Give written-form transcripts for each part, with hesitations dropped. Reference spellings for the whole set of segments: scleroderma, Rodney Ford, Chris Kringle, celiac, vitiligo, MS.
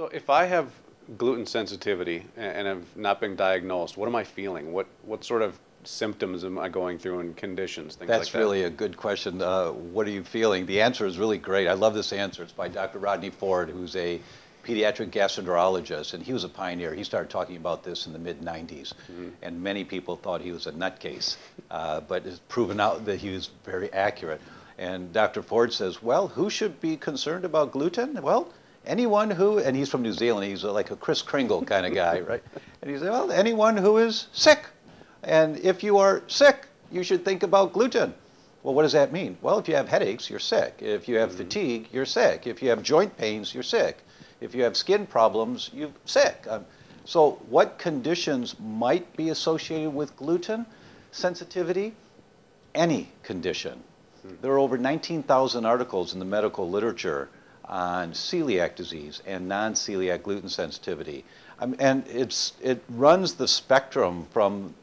So if I have gluten sensitivity and have not been diagnosed, what am I feeling? What sort of symptoms am I going through and conditions, things like that? That's really a good question. What are you feeling? The answer is really great. I love this answer. It's by Dr. Rodney Ford, who's a pediatric gastroenterologist, and he was a pioneer. He started talking about this in the mid-90s, and many people thought he was a nutcase, but it's proven out that he was very accurate. And Dr. Ford says, well, who should be concerned about gluten? Well, anyone who, and he's from New Zealand, he's like a Chris Kringle kind of guy, right? And he said, well, anyone who is sick. And if you are sick, you should think about gluten. Well, what does that mean? Well, if you have headaches, you're sick. If you have fatigue, you're sick. If you have joint pains, you're sick. If you have skin problems, you're sick. So what conditions might be associated with gluten sensitivity? Any condition. There are over 19,000 articles in the medical literature on celiac disease and non-celiac gluten sensitivity. And it runs the spectrum from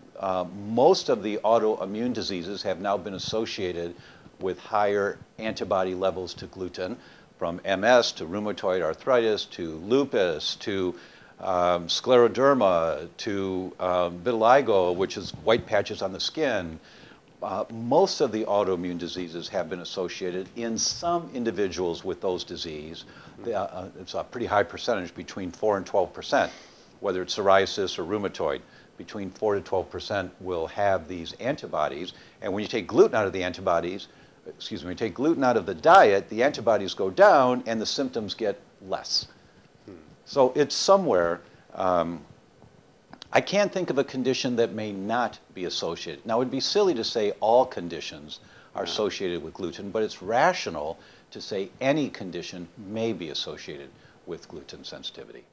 most of the autoimmune diseases have now been associated with higher antibody levels to gluten, from MS to rheumatoid arthritis to lupus to scleroderma to vitiligo, which is white patches on the skin. Most of the autoimmune diseases have been associated in some individuals with those diseases. It's a pretty high percentage, between 4% and 12%, whether it's psoriasis or rheumatoid. Between 4% to 12% will have these antibodies, and when you take gluten out of the antibodies, when you take gluten out of the diet, the antibodies go down and the symptoms get less. So it's somewhere. I can't think of a condition that may not be associated. Now, it would be silly to say all conditions are associated with gluten, but it's rational to say any condition may be associated with gluten sensitivity.